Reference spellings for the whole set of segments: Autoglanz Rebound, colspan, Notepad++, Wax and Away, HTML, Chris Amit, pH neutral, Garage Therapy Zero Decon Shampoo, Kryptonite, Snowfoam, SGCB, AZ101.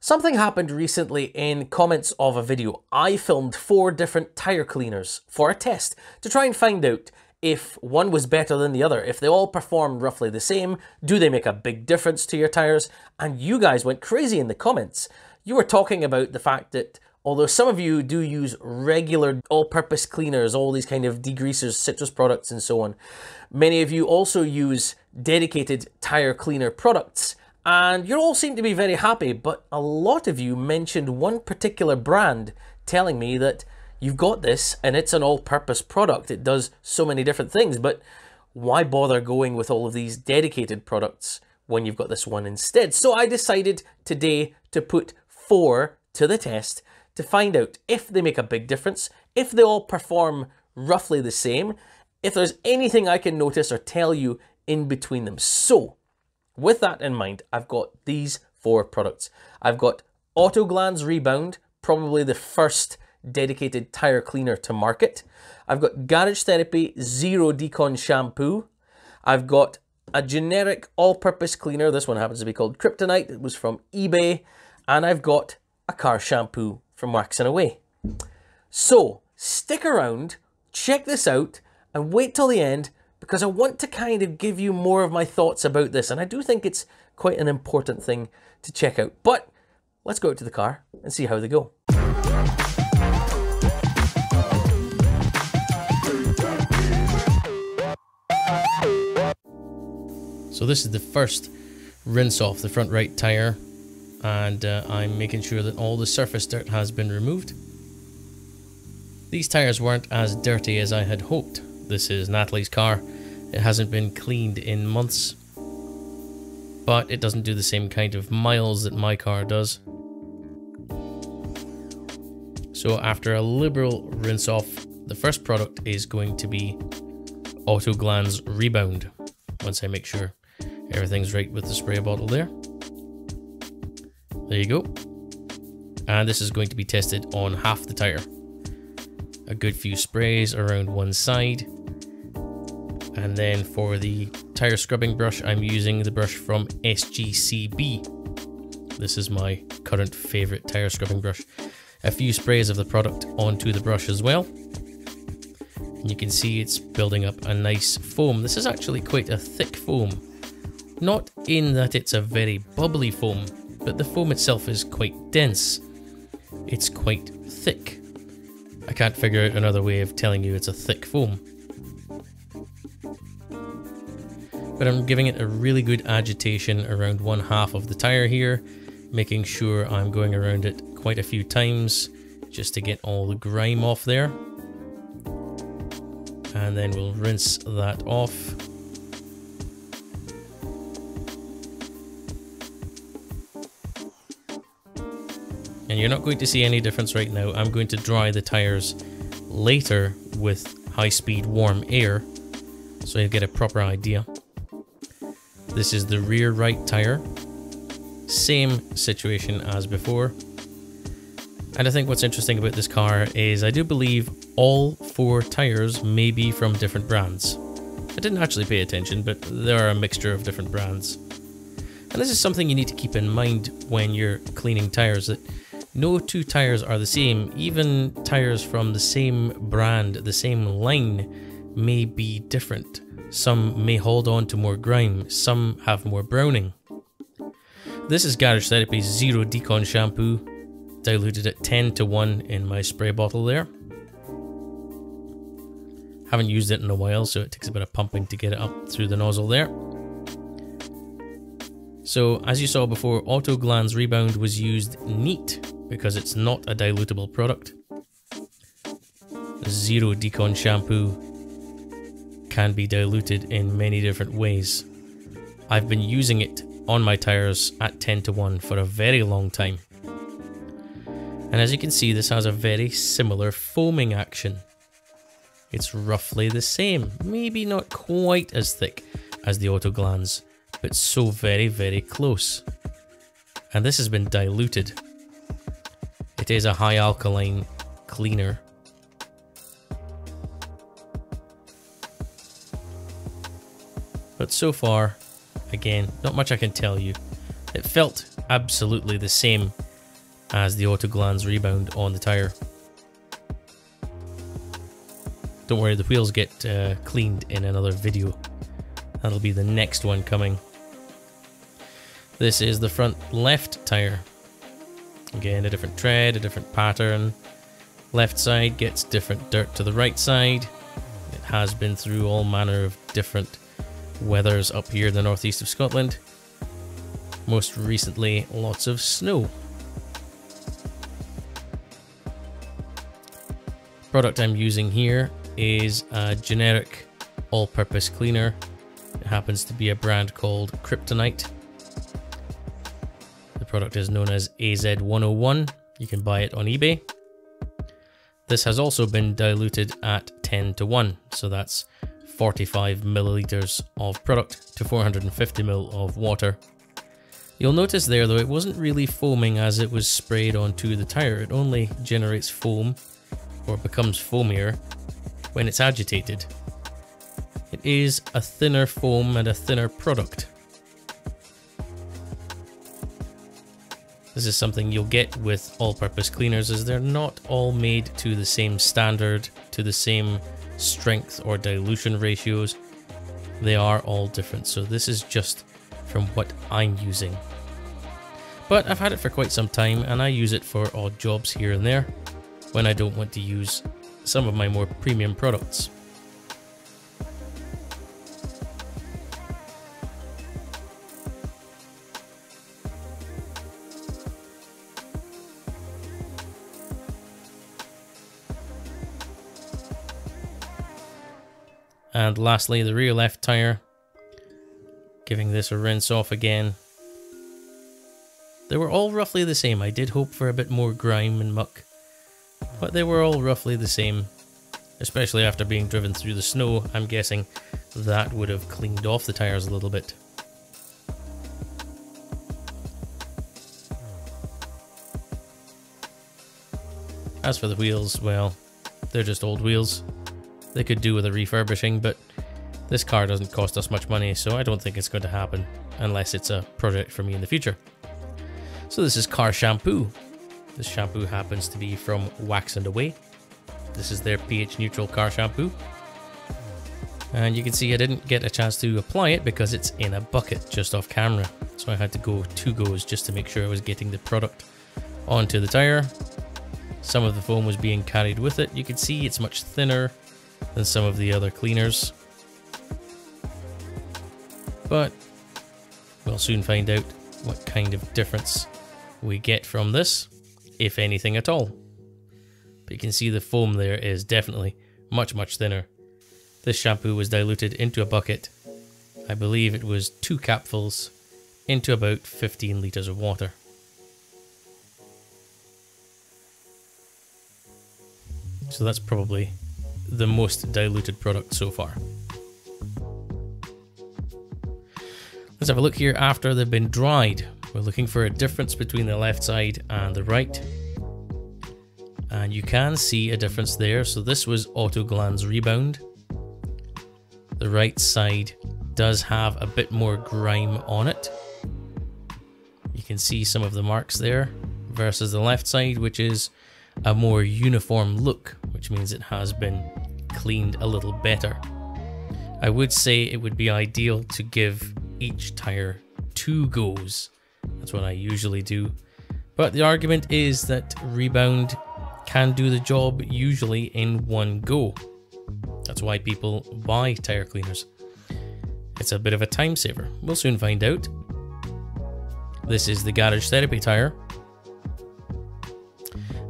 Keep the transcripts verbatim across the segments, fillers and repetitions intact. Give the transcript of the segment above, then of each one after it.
Something happened recently in comments of a video. I filmed four different tyre cleaners for a test to try and find out if one was better than the other, if they all performed roughly the same, do they make a big difference to your tyres? And you guys went crazy in the comments. You were talking about the fact that although some of you do use regular all-purpose cleaners, all these kind of degreasers, citrus products and so on, many of you also use dedicated tyre cleaner products. And you all seem to be very happy, but a lot of you mentioned one particular brand telling me that you've got this and it's an all-purpose product. It does so many different things, but why bother going with all of these dedicated products when you've got this one instead? So I decided today to put four to the test to find out if they make a big difference, if they all perform roughly the same, if there's anything I can notice or tell you in between them. So, with that in mind, I've got these four products. I've got Autoglanz Rebound, probably the first dedicated tyre cleaner to market. I've got Garage Therapy Zero Decon Shampoo. I've got a generic all-purpose cleaner. This one happens to be called Kryptonite. It was from eBay. And I've got a car shampoo from Wax and Away. So stick around, check this out, and wait till the end, because I want to kind of give you more of my thoughts about this, and I do think it's quite an important thing to check out. But let's go out to the car and see how they go. So this is the first rinse off the front right tire, and uh, I'm making sure that all the surface dirt has been removed. These tires weren't as dirty as I had hoped. This is Natalie's car. It hasn't been cleaned in months, but it doesn't do the same kind of miles that my car does. So after a liberal rinse off, the first product is going to be Autoglanz Rebound, once I make sure everything's right with the spray bottle there. There you go. And this is going to be tested on half the tire. A good few sprays around one side. And then for the tire scrubbing brush, I'm using the brush from S G C B. This is my current favorite tire scrubbing brush. A few sprays of the product onto the brush as well. And you can see it's building up a nice foam. This is actually quite a thick foam. Not in that it's a very bubbly foam, but the foam itself is quite dense. It's quite thick. I can't figure out another way of telling you it's a thick foam. But I'm giving it a really good agitation around one half of the tire here, making sure I'm going around it quite a few times just to get all the grime off there. And then we'll rinse that off. And you're not going to see any difference right now. I'm going to dry the tires later with high-speed warm air, so you'll get a proper idea. This is the rear right tire. Same situation as before. And I think what's interesting about this car is I do believe all four tires may be from different brands. I didn't actually pay attention, but there are a mixture of different brands. And this is something you need to keep in mind when you're cleaning tires, that no two tires are the same. Even tires from the same brand, the same line, may be different. Some may hold on to more grime, some have more browning. This is Garage Therapy's Zero Decon Shampoo, diluted at ten to one in my spray bottle there. Haven't used it in a while, so it takes a bit of pumping to get it up through the nozzle there. So, as you saw before, Autoglanz Rebound was used neat, because it's not a dilutable product. Zero Decon Shampoo can be diluted in many different ways. I've been using it on my tires at ten to one for a very long time. And as you can see, this has a very similar foaming action. It's roughly the same, maybe not quite as thick as the Autoglanz, but so very, very close. And this has been diluted. It is a high alkaline cleaner. But so far, again, not much I can tell you. It felt absolutely the same as the Autoglanz Rebound on the tire. Don't worry, the wheels get uh, cleaned in another video. That'll be the next one coming. This is the front left tire. Again, a different tread, a different pattern. Left side gets different dirt to the right side. It has been through all manner of different weathers up here in the northeast of Scotland. Most recently, lots of snow. Product I'm using here is a generic all-purpose cleaner. It happens to be a brand called Kryptonite. The product is known as A Z one oh one. You can buy it on eBay. This has also been diluted at ten to one, so that's forty-five milliliters of product to four hundred fifty milliliters of water. You'll notice there though it wasn't really foaming as it was sprayed onto the tire. It only generates foam, or becomes foamier, when it's agitated. It is a thinner foam and a thinner product. This is something you'll get with all-purpose cleaners, as they're not all made to the same standard, to the same strength or dilution ratios. They are all different, so this is just from what I'm using. But I've had it for quite some time and I use it for odd jobs here and there, when I don't want to use some of my more premium products. And lastly, the rear left tire, giving this a rinse off again. They were all roughly the same. I did hope for a bit more grime and muck, but they were all roughly the same, especially after being driven through the snow. I'm guessing that would have cleaned off the tires a little bit. As for the wheels, well, they're just old wheels. They could do with a refurbishing, but this car doesn't cost us much money, so I don't think it's going to happen unless it's a project for me in the future. So this is car shampoo. This shampoo happens to be from Wax and Away. This is their pH neutral car shampoo. And you can see I didn't get a chance to apply it because it's in a bucket just off camera. So I had to go two goes just to make sure I was getting the product onto the tire. Some of the foam was being carried with it. You can see it's much thinner than some of the other cleaners. But we'll soon find out what kind of difference we get from this, if anything at all. But you can see the foam there is definitely much, much thinner. This shampoo was diluted into a bucket. I believe it was two capfuls into about fifteen litres of water. So that's probably the most diluted product so far. Let's have a look here after they've been dried. We're looking for a difference between the left side and the right. And you can see a difference there. So this was Autoglanz Rebound. The right side does have a bit more grime on it. You can see some of the marks there versus the left side, which is a more uniform look, which means it has been cleaned a little better. I would say it would be ideal to give each tire two goes. That's what I usually do. But the argument is that Rebound can do the job usually in one go. That's why people buy tire cleaners. It's a bit of a time saver. We'll soon find out. This is the Garage Therapy tire.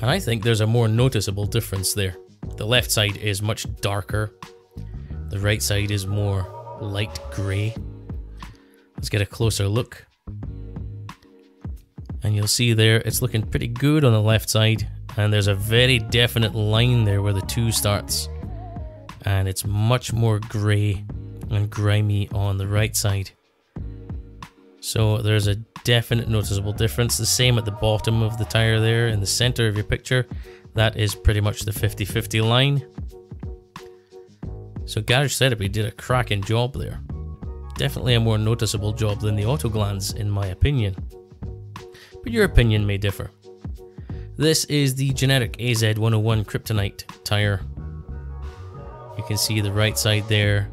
And I think there's a more noticeable difference there. The left side is much darker. The right side is more light grey. Let's get a closer look. And you'll see there, it's looking pretty good on the left side, and there's a very definite line there where the two starts. And it's much more grey and grimy on the right side. So there's a definite noticeable difference. The same at the bottom of the tire there in the center of your picture. That is pretty much the fifty fifty line. So Garage Therapy did a cracking job there. Definitely a more noticeable job than the Autoglanz in my opinion. But your opinion may differ. This is the generic A Z one oh one Kryptonite tire. You can see the right side there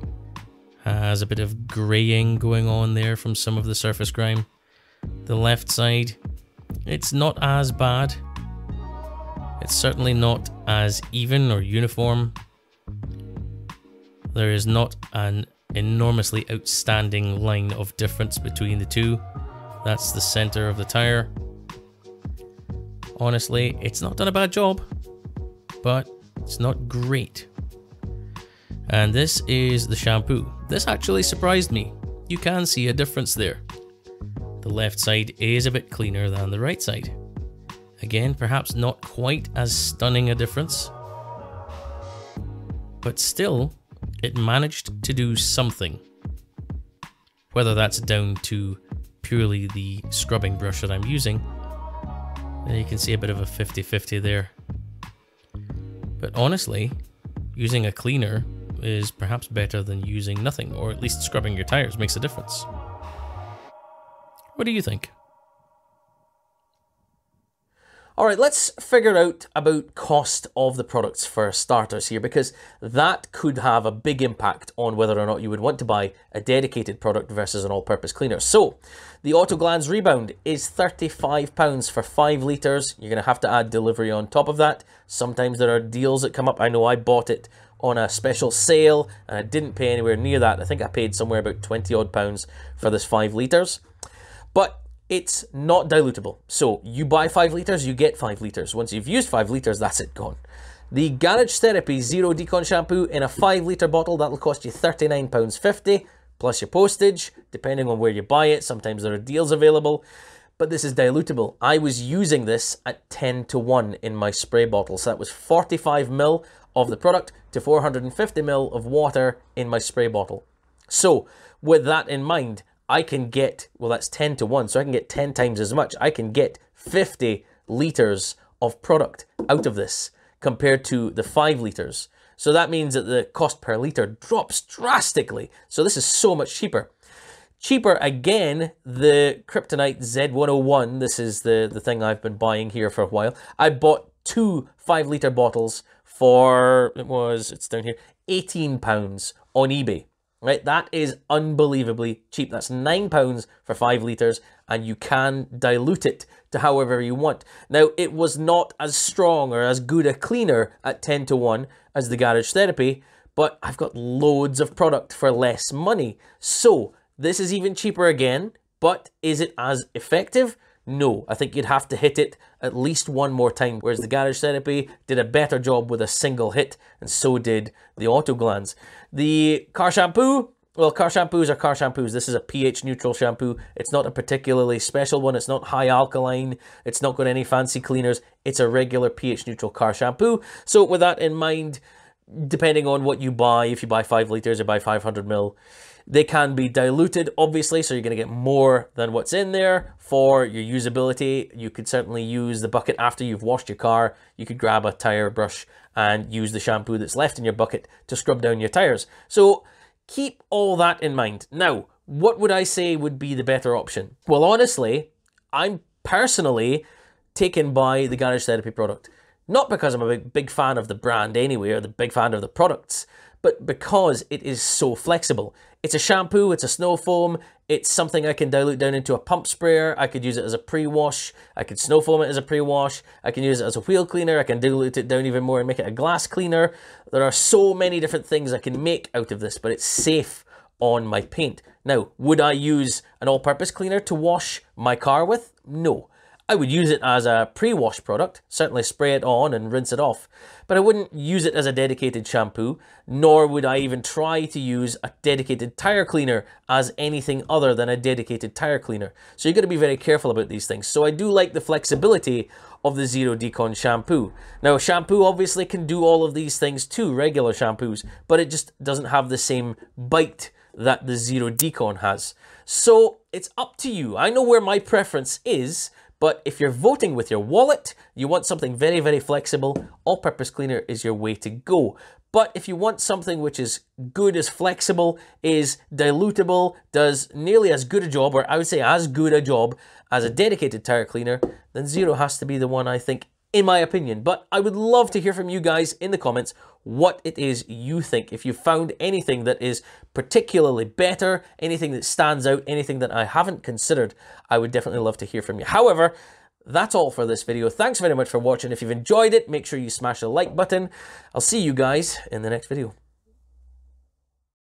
has a bit of graying going on there from some of the surface grime. The left side, it's not as bad. It's certainly not as even or uniform. There is not an enormously outstanding line of difference between the two. That's the center of the tire. Honestly, it's not done a bad job, but it's not great. And this is the shampoo. This actually surprised me. You can see a difference there. The left side is a bit cleaner than the right side. Again, perhaps not quite as stunning a difference, but still, it managed to do something. Whether that's down to purely the scrubbing brush that I'm using, you can see a bit of a fifty fifty there. But honestly, using a cleaner is perhaps better than using nothing, or at least scrubbing your tires makes a difference. What do you think? Alright, let's figure out about cost of the products for starters here, because that could have a big impact on whether or not you would want to buy a dedicated product versus an all-purpose cleaner. So, the Autoglanz Rebound is thirty-five pounds for five litres. You're going to have to add delivery on top of that. Sometimes there are deals that come up. I know I bought it on a special sale and I didn't pay anywhere near that. I think I paid somewhere about twenty odd pounds for this five litres. But it's not dilutable. So you buy five litres, you get five litres. Once you've used five litres, that's it, gone. The Garage Therapy Zero Decon Shampoo in a five litre bottle, that'll cost you thirty-nine pounds fifty, plus your postage, depending on where you buy it. Sometimes there are deals available, but this is dilutable. I was using this at ten to one in my spray bottle. So that was forty-five mil of the product to four hundred fifty mil of water in my spray bottle. So with that in mind, I can get, well, that's ten to one, so I can get ten times as much. I can get fifty litres of product out of this compared to the five litres. So that means that the cost per litre drops drastically. So this is so much cheaper. Cheaper, again, the Kryptonite Z one oh one, this is the, the thing I've been buying here for a while. I bought two five litre bottles for, it was, it's down here, eighteen pounds on eBay. Right, that is unbelievably cheap. That's nine pounds for five litres, and you can dilute it to however you want. Now, it was not as strong or as good a cleaner at ten to one as the Garage Therapy, but I've got loads of product for less money. So, this is even cheaper again, but is it as effective? No, I think you'd have to hit it at least one more time, whereas the Garage Therapy did a better job with a single hit, and so did the Autoglanz. The car shampoo, well, car shampoos are car shampoos. This is a pH neutral shampoo. It's not a particularly special one. It's not high alkaline. It's not got any fancy cleaners. It's a regular pH neutral car shampoo. So with that in mind, depending on what you buy, if you buy five litres or buy five hundred mil, they can be diluted, obviously, so you're going to get more than what's in there. For your usability, you could certainly use the bucket after you've washed your car. You could grab a tire brush and use the shampoo that's left in your bucket to scrub down your tires. So keep all that in mind. Now, what would I say would be the better option? Well, honestly, I'm personally taken by the Garage Therapy product. Not because I'm a big, big fan of the brand anyway, or the big fan of the products, but because it is so flexible. It's a shampoo, it's a snow foam, it's something I can dilute down into a pump sprayer, I could use it as a pre-wash, I could snow foam it as a pre-wash, I can use it as a wheel cleaner, I can dilute it down even more and make it a glass cleaner. There are so many different things I can make out of this, but it's safe on my paint. Now, would I use an all-purpose cleaner to wash my car with? No. I would use it as a pre-wash product, certainly spray it on and rinse it off, but I wouldn't use it as a dedicated shampoo, nor would I even try to use a dedicated tire cleaner as anything other than a dedicated tire cleaner. So you've got to be very careful about these things. So I do like the flexibility of the Zero Decon shampoo. Now, shampoo obviously can do all of these things too, regular shampoos, but it just doesn't have the same bite that the Zero Decon has. So it's up to you. I know where my preference is, but if you're voting with your wallet, you want something very, very flexible, all-purpose cleaner is your way to go. But if you want something which is good, is flexible, is dilutable, does nearly as good a job, or I would say as good a job as a dedicated tire cleaner, then Zero has to be the one I think in my opinion, but I would love to hear from you guys in the comments what it is you think. If you found anything that is particularly better, anything that stands out, anything that I haven't considered, I would definitely love to hear from you. However, that's all for this video. Thanks very much for watching. If you've enjoyed it, make sure you smash the like button. I'll see you guys in the next video.